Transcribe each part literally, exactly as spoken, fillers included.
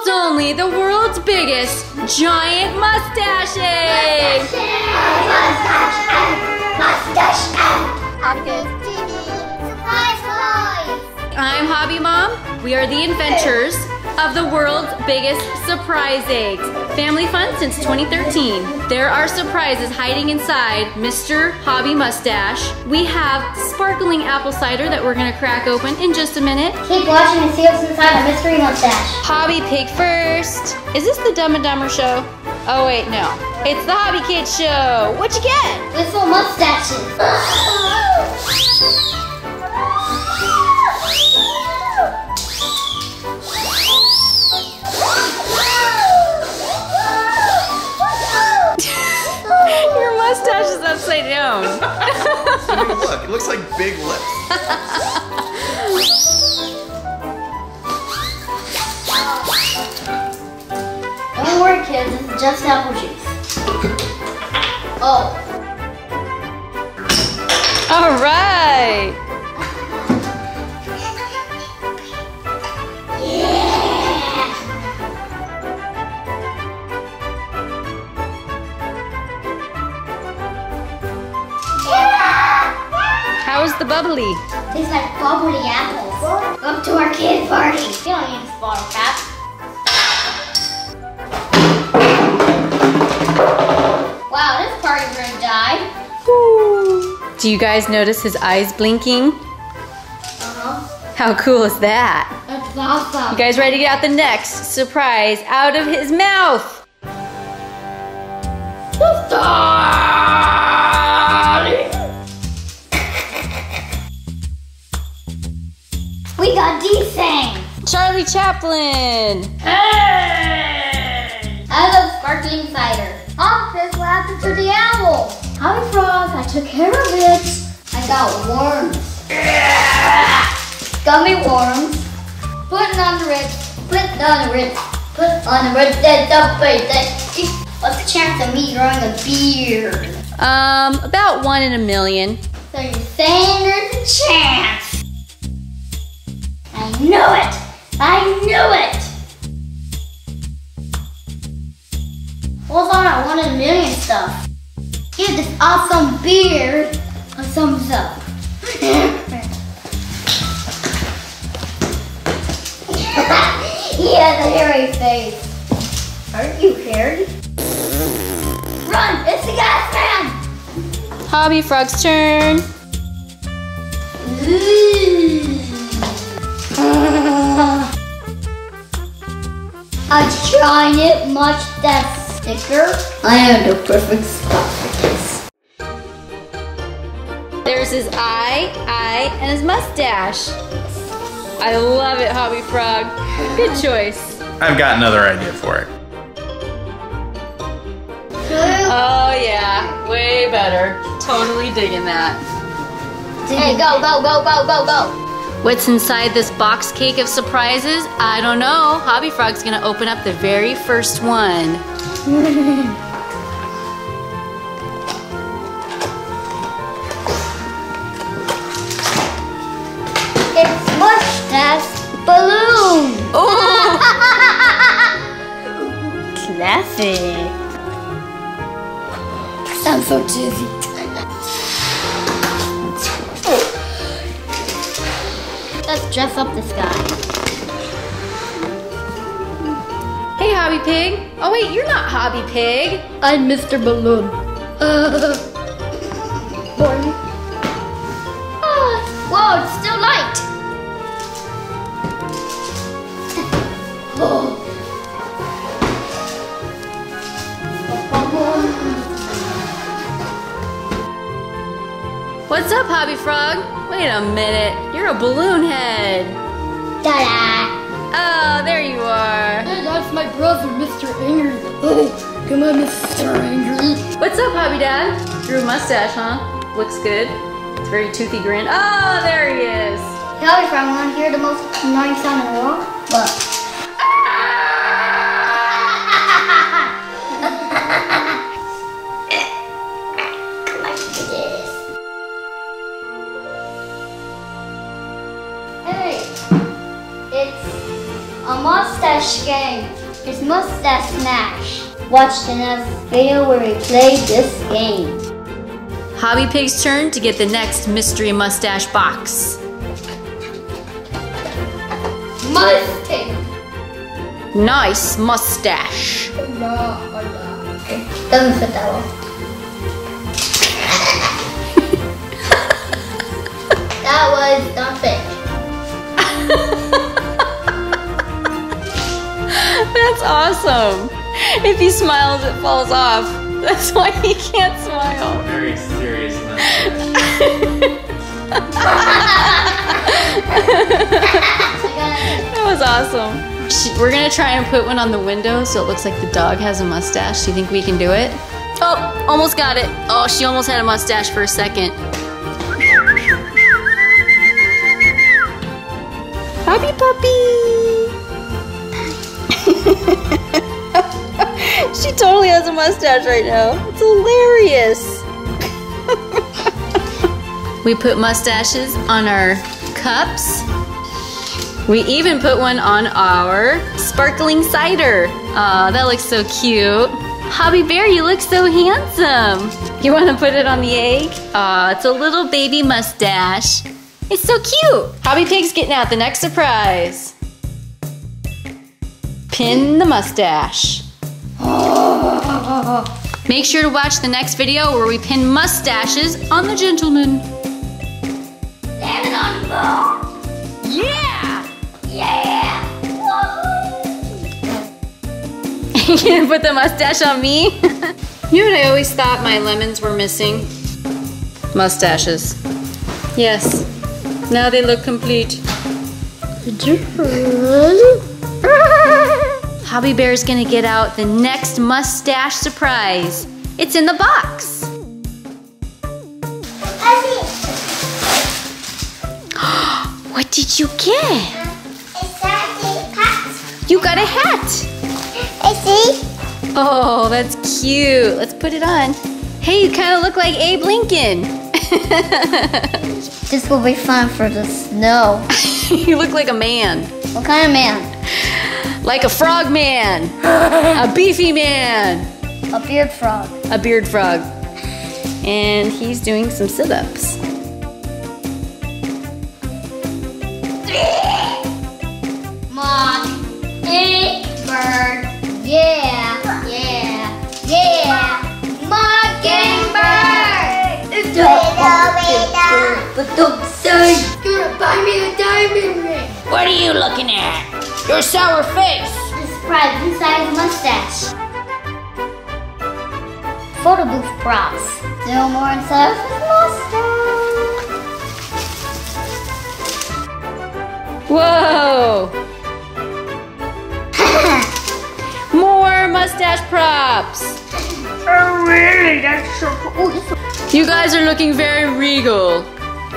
world's only, the world's biggest giant mustache! Mustache! Mustache! Mustache! I'm Hobby Mom. We are the inventors of the world's biggest surprise eggs. Family fun since twenty thirteen. There are surprises hiding inside Mister Hobby Mustache. We have sparkling apple cider that we're gonna crack open in just a minute. Keep watching and see what's inside the mystery mustache. Hobby Pig first. Is this the Dumb and Dumber show? Oh wait, no. It's the Hobby Kids show. What'd you get? Whistle mustaches. Mustache is upside down. I mean, look, it looks like big lips. Don't worry, kids, it's just apple juice. Oh. All right. How's the bubbly? Tastes like bubbly apples. Come to our kid party. You don't need to swallow crap. Wow, this party's gonna die. Ooh. Do you guys notice his eyes blinking? Uh-huh. How cool is that? That's awesome. You guys ready to get out the next surprise out of his mouth? We got these things. Charlie Chaplin. Hey! I love sparkling cider. Oh, this will happen to the owl. Hobby Frog, I took care of it. I got worms. Yeah! Gummy worms. Put it on the ribs. Put it on the ribs. Put it on the ribs. What's the chance of me growing a beard? Um, about one in a million. So you're saying there's a chance? I knew it! I knew it! Hold on, I wanted a million stuff. Get this awesome beard a thumbs up. He has a hairy face. Aren't you hairy? Run! It's the gas man! Hobby Frog's turn. Ooh. A giant mustache sticker. I am the perfect spot for this. There's his eye, eye, and his mustache. I love it, Hobby Frog. Good choice. I've got another idea for it. Oh yeah, way better. Totally digging that. Hey, go, go, go, go, go, go. What's inside this box cake of surprises? I don't know. Hobby Frog's gonna open up the very first one. It's mustache balloon. Oh! Classy. I'm so dizzy. Let's dress up this guy. Hey, Hobby Pig. Oh wait, you're not Hobby Pig. I'm Mister Balloon. Uh, boring. Oh, whoa, it's still light. Oh. What's up, Hobby Frog? Wait a minute, you're a balloon head. Ta-da! Oh, there you are. Hey, that's my brother, Mister Angry. Oh, come on, Mister Angry. What's up, Hobby Dad? Drew a mustache, huh? Looks good. It's a very toothy grin. Oh, there he is. Hey, Hobby Frog, want to hear the most annoying sound in the world? What? Mustache game. His mustache smashed. Watch the next video where we play this game. Hobby Pig's turn to get the next mystery mustache box. Must Pig. Nice mustache. No, no. Don't put that one. That was Dumb Pig. That's awesome. If he smiles, it falls off. That's why he can't smile. Very serious. That was awesome. We're gonna try and put one on the window so it looks like the dog has a mustache. Do you think we can do it? Oh, almost got it. Oh, she almost had a mustache for a second. Happy puppy! She totally has a mustache right now. It's hilarious. We put mustaches on our cups. We even put one on our sparkling cider. Aw, that looks so cute. Hobby Bear, you look so handsome. You want to put it on the egg? Aw, it's a little baby mustache. It's so cute. Hobby Pig's getting out the next surprise. Pin the mustache. Make sure to watch the next video where we pin mustaches on the gentleman. Yeah! Yeah! You gonna put the mustache on me? You know what I always thought my lemons were missing? Mustaches. Yes. Now they look complete. Hobby Bear's gonna get out the next mustache surprise. It's in the box. What did you get? You got a hat! I see. Oh, that's cute. Let's put it on. Hey, you kind of look like Abe Lincoln. This will be fun for the snow. You look like a man. What kind of man? Like a frog man. A beefy man. A beard frog. A beard frog. And he's doing some sit-ups. Yeah, yeah, yeah, Mockingbird! It's a little bit of you're gonna buy me a diamond ring! What are you looking at? Your sour face! The surprise inside the mustache. Photo booth props. No more inside the mustache. Whoa! Mustache props. Oh really? That's so cool. You guys are looking very regal.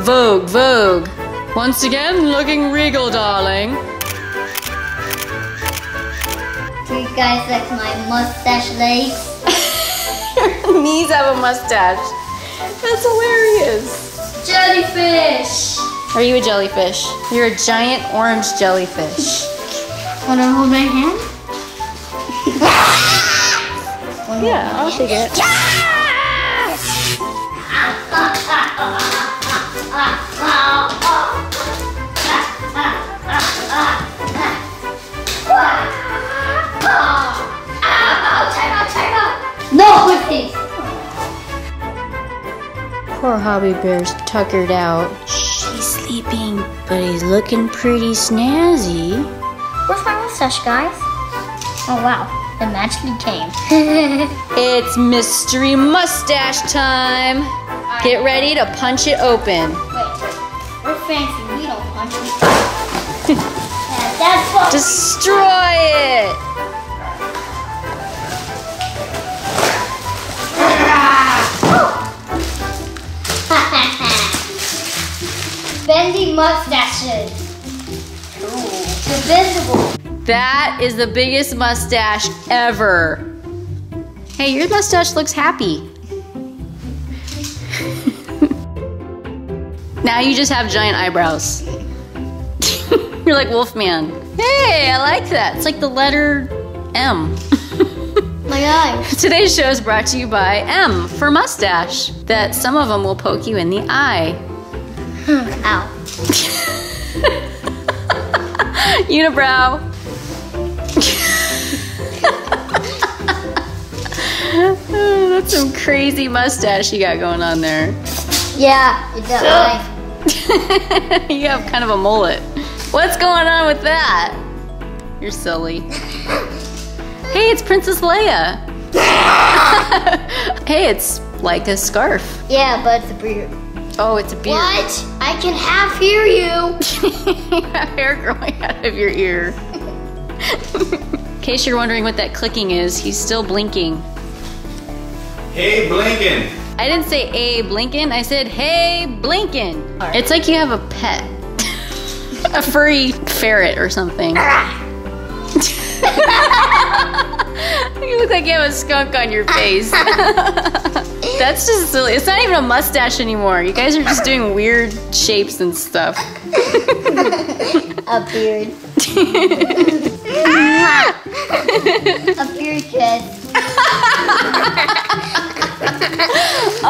Vogue, Vogue. Once again, looking regal, darling. Do you guys like my mustache legs? Your knees have a mustache. That's hilarious. Jellyfish. Are you a jellyfish? You're a giant orange jellyfish. Wanna hold my hand? Yeah, I'll take it. Yes! No, please. Poor Hobby Bear's tuckered out. She's sleeping, but he's looking pretty snazzy. Where's my mustache, guys? Oh, wow. It magically came. It's mystery mustache time. Right. Get ready to punch it open. Wait, we're fancy. We don't punch it. Yeah, that's what destroy it. Bendy mustaches. Ooh. Invisible. That is the biggest mustache ever. Hey, your mustache looks happy. Now you just have giant eyebrows. You're like Wolfman. Hey, I like that. It's like the letter M. My eye. Today's show is brought to you by M for mustache. That some of them will poke you in the eye. Ow. Unibrow. Oh, that's some crazy mustache you got going on there. Yeah, it's that eye. You have kind of a mullet. What's going on with that? You're silly. Hey, it's Princess Leia. Hey, it's like a scarf. Yeah, but it's a beard. Oh, it's a beard. What? I can half hear you. You have hair growing out of your ear. In case you're wondering what that clicking is, he's still blinking. Hey, Blinken. I didn't say a Blinken, I said hey Blinken. Right. It's like you have a pet. A furry ferret or something. You look like you have a skunk on your face. That's just silly. It's not even a mustache anymore. You guys are just doing weird shapes and stuff. A beard. Ah! A beard kid.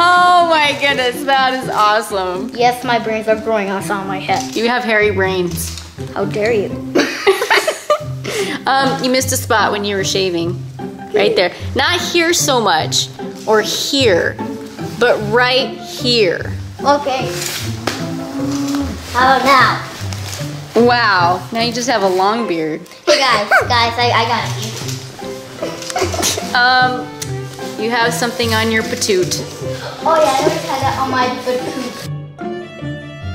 Oh my goodness, that is awesome. Yes, my brains are growing out on my head. You have hairy brains. How dare you? um, you missed a spot when you were shaving. Right there. Not here so much, or here, but right here. Okay. How about now? Wow, now you just have a long beard. Hey guys, guys, I, I got it. um... You have something on your patoot. Oh yeah, I always had that on my patoot.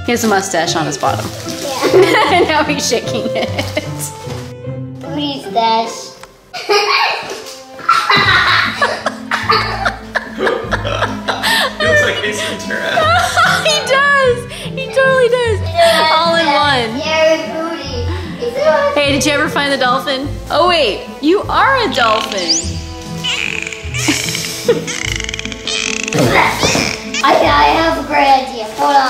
He has a mustache on his bottom. Yeah. Now he's shaking it. Booty stash. He looks like he's in giraffe. He does. He totally does. Yeah, all in one. Yeah, booty. It's hey, did you ever find the dolphin? Oh wait, you are a dolphin. I, I have a great idea. Hold on.